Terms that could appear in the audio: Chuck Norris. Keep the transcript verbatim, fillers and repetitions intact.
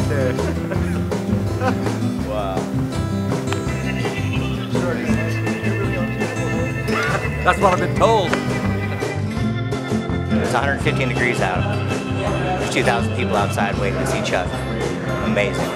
right there. Wow. That's what I've been told. It's one hundred fifteen degrees out. There's two thousand people outside waiting to see Chuck. Amazing.